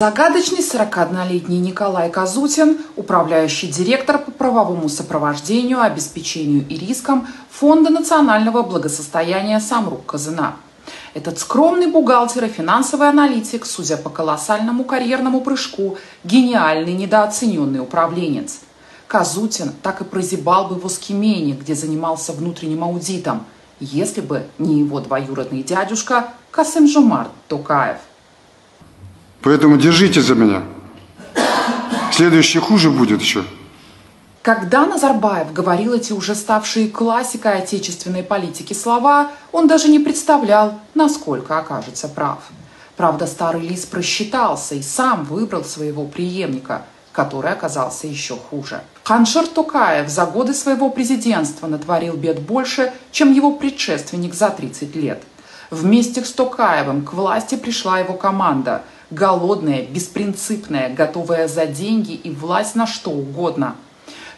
Загадочный 41-летний Николай Казутин, управляющий директор по правовому сопровождению, обеспечению и рискам Фонда национального благосостояния «Самрук-Казына». Этот скромный бухгалтер и финансовый аналитик, судя по колоссальному карьерному прыжку, гениальный недооцененный управленец. Казутин так и прозябал бы в Оскимене, где занимался внутренним аудитом, если бы не его двоюродный дядюшка Касым-Жомарт Токаев. Поэтому держите за меня. Следующее хуже будет еще. Когда Назарбаев говорил эти уже ставшие классикой отечественной политики слова, он даже не представлял, насколько окажется прав. Правда, старый лис просчитался и сам выбрал своего преемника, который оказался еще хуже. Ханшир Токаев за годы своего президентства натворил бед больше, чем его предшественник за 30 лет. Вместе с Токаевым к власти пришла его команда. Голодная, беспринципная, готовая за деньги и власть на что угодно.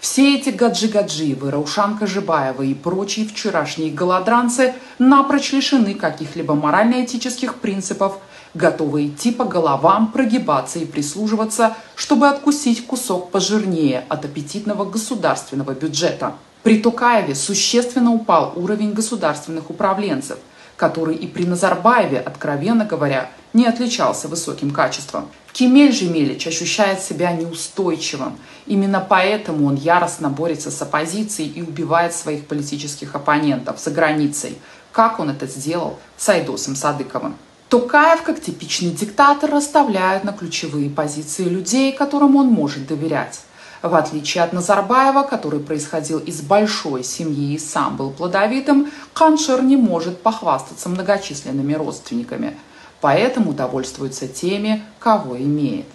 Все эти Гаджи-Гаджиевы, Раушанка-Жибаева и прочие вчерашние голодранцы напрочь лишены каких-либо морально-этических принципов, готовы идти по головам, прогибаться и прислуживаться, чтобы откусить кусок пожирнее от аппетитного государственного бюджета. При Токаеве существенно упал уровень государственных управленцев, который и при Назарбаеве, откровенно говоря, не отличался высоким качеством. Кемель Жемелич ощущает себя неустойчивым. Именно поэтому он яростно борется с оппозицией и убивает своих политических оппонентов за границей, как он это сделал с Айдосом Садыковым. Токаев, как типичный диктатор, расставляет на ключевые позиции людей, которым он может доверять. В отличие от Назарбаева, который происходил из большой семьи и сам был плодовитым, Каншер не может похвастаться многочисленными родственниками, поэтому довольствуется теми, кого имеет.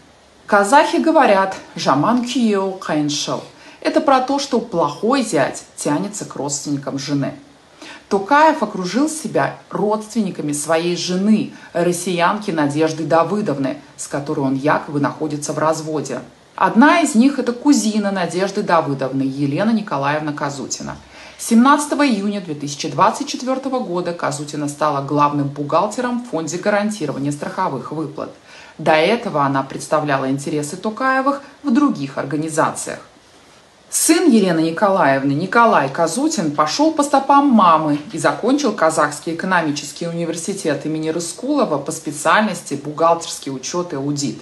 Казахи говорят «жаман киеу кайншел». Это про то, что плохой зять тянется к родственникам жены. Токаев окружил себя родственниками своей жены, россиянки Надежды Давыдовны, с которой он якобы находится в разводе. Одна из них – это кузина Надежды Давыдовны, Елена Николаевна Казутина. 17 июня 2024 года Казутина стала главным бухгалтером в Фонде гарантирования страховых выплат. До этого она представляла интересы Токаевых в других организациях. Сын Елены Николаевны, Николай Казутин, пошел по стопам мамы и закончил Казахский экономический университет имени Рыскулова по специальности «Бухгалтерский учет и аудит».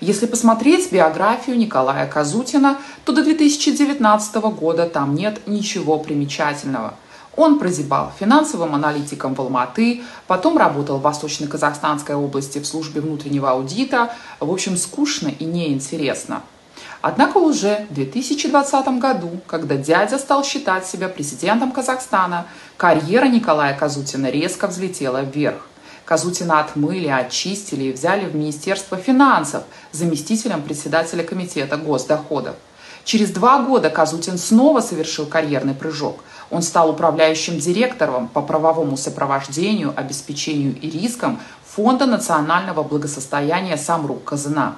Если посмотреть биографию Николая Казутина, то до 2019 года там нет ничего примечательного. Он прозябал финансовым аналитиком в Алматы, потом работал в Восточно-Казахстанской области в службе внутреннего аудита. В общем, скучно и неинтересно. Однако уже в 2020 году, когда дядя стал считать себя президентом Казахстана, карьера Николая Казутина резко взлетела вверх. Казутина отмыли, очистили и взяли в Министерство финансов заместителем председателя комитета госдоходов. Через 2 года Казутин снова совершил карьерный прыжок. Он стал управляющим директором по правовому сопровождению, обеспечению и рискам Фонда национального благосостояния «Самрук-Казына».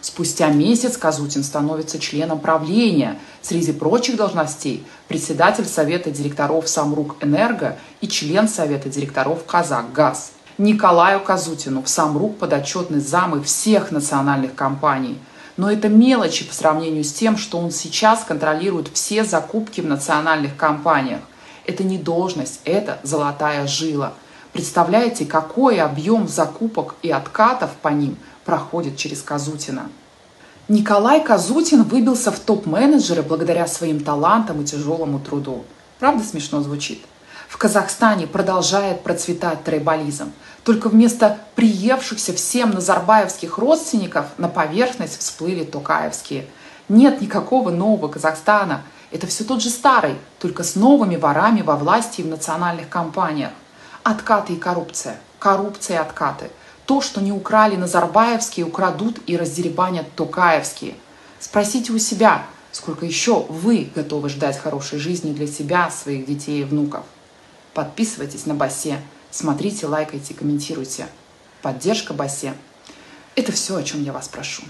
Спустя месяц Казутин становится членом правления. Среди прочих должностей – председатель Совета директоров «Самрук Энерго» и член Совета директоров «Казак ГАЗ». Николаю Казутину в Самрук подотчетны замы всех национальных компаний. Но это мелочи по сравнению с тем, что он сейчас контролирует все закупки в национальных компаниях. Это не должность, это золотая жила. Представляете, какой объем закупок и откатов по ним проходит через Казутина? Николай Казутин выбился в топ-менеджеры благодаря своим талантам и тяжелому труду. Правда, смешно звучит? В Казахстане продолжает процветать трайбализм. Только вместо приевшихся всем назарбаевских родственников на поверхность всплыли токаевские. Нет никакого нового Казахстана. Это все тот же старый, только с новыми ворами во власти и в национальных компаниях. Откаты и коррупция. Коррупция и откаты. То, что не украли назарбаевские, украдут и раздеребанят токаевские. Спросите у себя, сколько еще вы готовы ждать хорошей жизни для себя, своих детей и внуков. Подписывайтесь на БАСЕ, смотрите, лайкайте, комментируйте. Поддержка БАСЕ – это все, о чем я вас прошу.